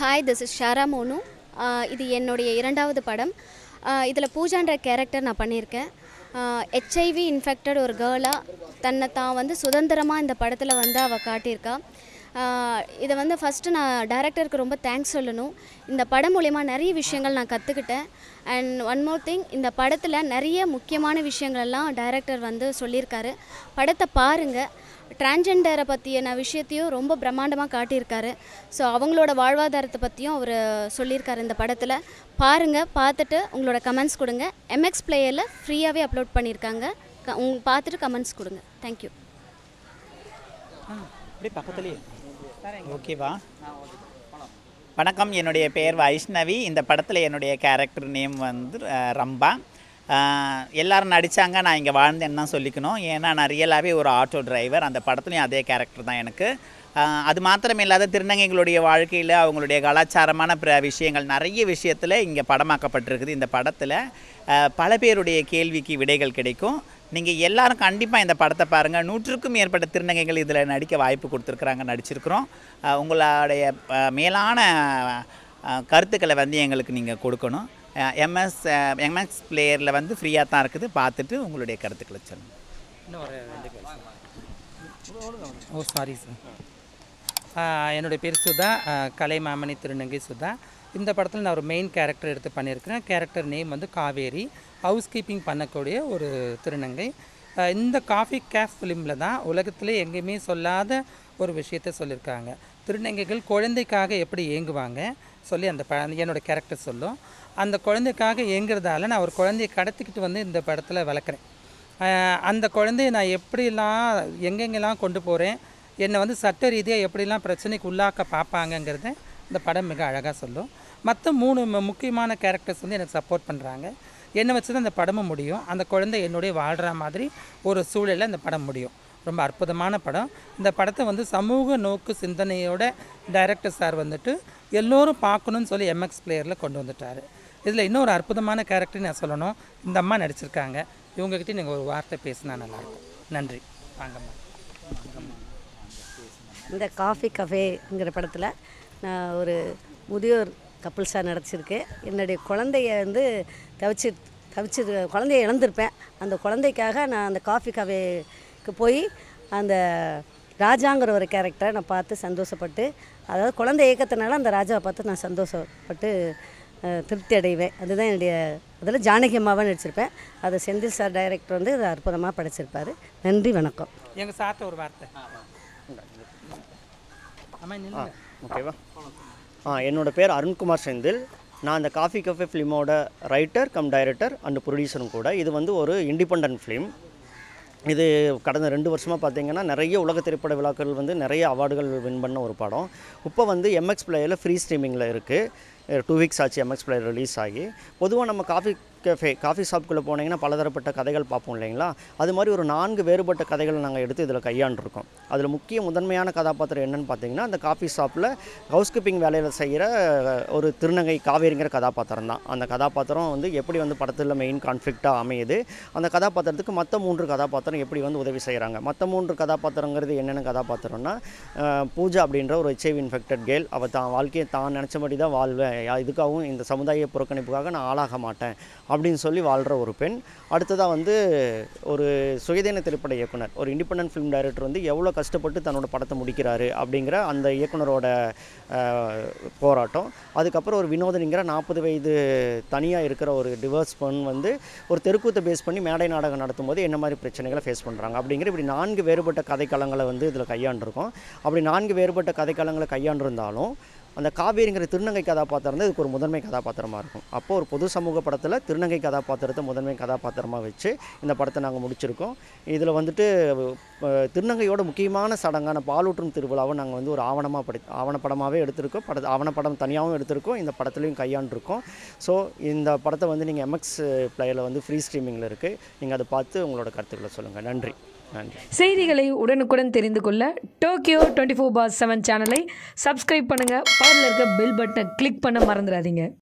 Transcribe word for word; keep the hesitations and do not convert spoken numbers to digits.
Hi, this is Shara Monu. This is my second film. I have done a character in Pooja. H I V infected a girl is சுதந்திரமா இந்த படத்துல வந்து அவ காட்டியிருக்கா. இத வந்து first நான் டைரக்டருக்கு ரொம்ப தேங்க்ஸ் சொல்லணும். இந்த படம் மூலமா நிறைய விஷயங்கள் நான் கத்துக்கிட்டேன். And one more thing, இந்த படத்துல நிறைய முக்கியமான விஷயங்கள் எல்லாம் டைரக்டர் வந்து சொல்லிருக்காரு. படத்தை பாருங்க. டிரான்ஜெண்டரை பத்தின விஷயத்தையும் ரொம்ப பிரம்மாண்டமா காட்டியிருக்காரு. சோ அவங்களோட வாழ்வாதாரத்தை பத்தியும் அவர் சொல்லியிருக்காரு இந்த படத்துல. பாருங்க, பார்த்துட்டு உங்களோட கமெண்ட்ஸ் கொடுங்க. M X Playerல ஃப்ரீயாவே அப்லோட் பண்ணிருக்காங்க. உங்க பார்த்துட்டு கமெண்ட்ஸ் கொடுங்க. Thank you. அப்படியே பக்கத்துலயே. ஓகேவா? வணக்கம், என்னுடைய பெயர் வைஷ்ணவி. இந்த படத்துல என்னுடைய கரெக்டர் நேம் வந்து ரம்பா. எல்லாரும் நடிச்சாங்க, நான் இங்கே வாழ்ந்தேன்னு தான் சொல்லிக்கணும். ஏன்னா நான் ரியலாகவே ஒரு ஆட்டோ டிரைவர், அந்த படத்துலையும் அதே கேரக்டர் தான் எனக்கு. அது மாத்திரம் இல்லாத திருநங்கைகளுடைய வாழ்க்கையில் அவங்களுடைய கலாச்சாரமான பிற விஷயங்கள் நிறைய விஷயத்தில் இங்கே படமாக்கப்பட்டிருக்குது. இந்த படத்தில் பல பேருடைய கேள்விக்கு விடைகள் கிடைக்கும். நீங்கள் எல்லாரும் கண்டிப்பாக இந்த படத்தை பாருங்கள். நூற்றுக்கும் மேற்பட்ட திருநங்கைகள் இதில் நடிக்க வாய்ப்பு கொடுத்துருக்குறாங்க, நடிச்சிருக்கிறோம். உங்களுடைய மேலான கருத்துக்களை வந்து எங்களுக்கு நீங்கள் கொடுக்கணும். எம்எஸ் எம்எக்ஸ் பிளேயரில் வந்து ஃப்ரீயாக தான் இருக்குது, பார்த்துட்டு உங்களுடைய கருத்துக்களை சொல்லுங்கள். ஓ சாரி சார், என்னுடைய பேர் சுதா, கலை மாமணி, திருநங்கை சுதா. இந்த படத்தில் நான் ஒரு மெயின் கேரக்டர் எடுத்து பண்ணியிருக்கிறேன். கேரக்டர் நேம் வந்து காவேரி, ஹவுஸ் கீப்பிங் பண்ணக்கூடிய ஒரு திருநங்கை. இந்த காஃபி கேஃப் ஃபிலிமில் தான் உலகத்தில் எங்கேயுமே சொல்லாத ஒரு விஷயத்த சொல்லியிருக்காங்க. திருநங்கைகள் குழந்தைக்காக எப்படி ஏங்குவாங்க சொல்லி அந்த ப என்னோடய கேரக்டர் சொல்லும். அந்த குழந்தைக்காக ஏங்குறதால நான் ஒரு குழந்தையை கடத்திக்கிட்டு வந்து இந்த படத்தில் வளர்க்குறேன். அந்த குழந்தைய நான் எப்படிலாம் எங்கெங்கெல்லாம் கொண்டு போகிறேன், என்னை வந்து சட்ட ரீதியாக எப்படிலாம் பிரச்சனைக்கு உள்ளாக்க பார்ப்பாங்கங்கிறத இந்த படம் மிக அழகாக சொல்லும். மற்ற மூணு முக்கியமான கேரக்டர்ஸ் வந்து எனக்கு சப்போர்ட் பண்ணுறாங்க. என்னை வச்சு தான் இந்த படமும் முடியும். அந்த குழந்தை என்னுடைய வாழ்கிற மாதிரி ஒரு சூழலில் இந்த படம் முடியும். ரொம்ப அற்புதமான படம். இந்த படத்தை வந்து சமூக நோக்கு சிந்தனையோட டைரக்டர் சார் வந்துட்டு எல்லோரும் பார்க்கணும்னு சொல்லி எம்எக்ஸ் பிளேயரில் கொண்டு வந்துட்டார். இதில் இன்னொரு அற்புதமான கேரக்டர் நான் சொல்லணும், இந்த அம்மா நடிச்சிருக்காங்க. இவங்ககிட்ட நீங்கள் ஒரு வார்த்தை பேசினா நல்லாயிருக்கும். நன்றி. வாங்கம்மா. இந்த காஃபி கஃபேங்கிற படத்தில் நான் ஒரு முதியோர் கப்புள்ஸாக நடிச்சிருக்கேன். என்னுடைய குழந்தைய வந்து தவிச்சு தவிச்சு குழந்தைய இழந்திருப்பேன். அந்த குழந்தைக்காக நான் அந்த காஃபி கஃபேக்கு போய் அந்த ராஜாங்கிற ஒரு கேரக்டரை நான் பார்த்து சந்தோஷப்பட்டு, அதாவது குழந்தை இயக்கத்தினால அந்த ராஜாவை பார்த்து நான் சந்தோஷப்பட்டு திருப்தி அடைவேன். அதுதான் என்னுடைய அதில் ஜானகி அம்மாவை நடிச்சிருப்பேன். அதை செந்தில் சார் டைரக்டர் வந்து அதை அற்புதமாக படைச்சிருப்பார். நன்றி, வணக்கம். எங்கள் சார்ட்ட ஒரு வார்த்தை. ஓகேவா? ஆ, என்னோடய பேர் அருண்குமார் செந்தில். நான் அந்த காஃபி கஃபே ஃபிலிமோட ரைட்டர் கம் டைரக்டர் அண்ட் ப்ரொடியூசரும் கூட. இது வந்து ஒரு இண்டிபெண்ட் ஃபிலிம். இது கடந்த ரெண்டு வருஷமாக பார்த்திங்கன்னா நிறைய உலக திரைப்பட விழாக்கள் வந்து நிறைய அவார்டுகள் வின் பண்ண ஒரு படம். இப்போ வந்து எம்எக்ஸ் பிளேயரில் ஃப்ரீ ஸ்ட்ரீமிங்கில் இருக்குது. டூ வீக்ஸ் ஆச்சு எம்எக்ஸ் பிளேயர் ரிலீஸ் ஆகி. பொதுவாக நம்ம காஃபி கஃபே காஃபி ஷாப்புக்குள்ளே போனீங்கன்னா பலதரப்பட்ட கதைகள் பார்ப்போம் இல்லைங்களா? அது மாதிரி ஒரு நான்கு வேறுபட்ட கதைகளை நாங்கள் எடுத்து இதில் கையாண்டுருக்கோம். அதில் முக்கிய முதன்மையான கதாபாத்திரம் என்னென்னு பார்த்திங்கன்னா அந்த காஃபி ஷாப்பில் ஹவுஸ் கீப்பிங் வேலையில் செய்கிற ஒரு திருநங்கை காவேரிங்கிற கதாபாத்திரம் தான். அந்த கதாபாத்திரம் வந்து எப்படி வந்து படத்தில் மெயின் கான்ஃப்ளிக்டாக அமையுது, அந்த கதாபாத்திரத்துக்கு மற்ற மூன்று கதாபாத்திரம் எப்படி வந்து உதவி செய்கிறாங்க. மற்ற மூன்று கதாபாத்திரங்கிறது என்னென்ன கதாபாத்திரம்னா, பூஜா அப்படின்ற ஒரு H I V infected girl. அவள் தான் வாழ்க்கையை தான் நினச்சபடி தான் வாழ்வேன், இதுக்காகவும் இந்த சமுதாய புறக்கணிப்புக்காக நான் ஆளாக மாட்டேன் அப்படின்னு சொல்லி வாழ்கிற ஒரு பெண். அடுத்ததாக வந்து ஒரு சுயதேன திரைப்பட இயக்குனர், ஒரு இண்டிபெண்டன்ட் ஃபிலிம் டைரக்டர் வந்து எவ்வளோ கஷ்டப்பட்டு தன்னோட படத்தை முடிக்கிறாரு அப்படிங்கிற அந்த இயக்குனரோட போராட்டம். அதுக்கப்புறம் ஒரு வினோதனிங்கிற நாற்பது வயது தனியாக இருக்கிற ஒரு டிவர்ஸ் பெண் வந்து ஒரு தெருக்கூத்தை பேஸ் பண்ணி மேடை நாடகம் நடத்தும் போது என்ன மாதிரி பிரச்சனைகளை ஃபேஸ் பண்ணுறாங்க அப்படிங்கிற இப்படி நான்கு வேறுபட்ட கதைக்களங்களை வந்து இதில் கையாண்டிருக்கோம். அப்படி நான்கு வேறுபட்ட கதைக்களங்களை கையாண்டிருந்தாலும் அந்த காவேரிங்கிற திருநங்கை கதாபாத்திரம் தான் இதுக்கு ஒரு முதன்மை கதாபாத்திரமாக இருக்கும். அப்போது ஒரு பொது சமூக படத்தில் திருநங்கை கதாபாத்திரத்தை முதன்மை கதாபாத்திரமாக வச்சு இந்த படத்தை நாங்கள் முடிச்சிருக்கோம். இதில் வந்துட்டு திருநங்கையோட முக்கியமான சடங்கான பாலூற்றும் திருவிழாவை நாங்கள் வந்து ஒரு ஆவணமாக படி ஆவணப்படமாகவே எடுத்திருக்கோம். பட ஆவணப்படம் தனியாகவும் எடுத்திருக்கோம், இந்த படத்துலையும் கையாண்டிருக்கோம். ஸோ இந்த படத்தை வந்து நீங்கள் எம்எக்ஸ் பிளேயரில் வந்து ஃப்ரீ ஸ்ட்ரீமிங்கில் இருக்குது. நீங்கள் அதை பார்த்து உங்களோட கருத்துக்களை சொல்லுங்கள். நன்றி. செய்திகளை உடனுக்குடன் தெரிந்து கொள்ள Tokyo twenty four by seven சேனலை சப்ஸ்கிரைப் பண்ணுங்க. பக்கத்துல இருக்க பெல் பட்டனை கிளிக் பண்ண மறந்துடாதீங்க.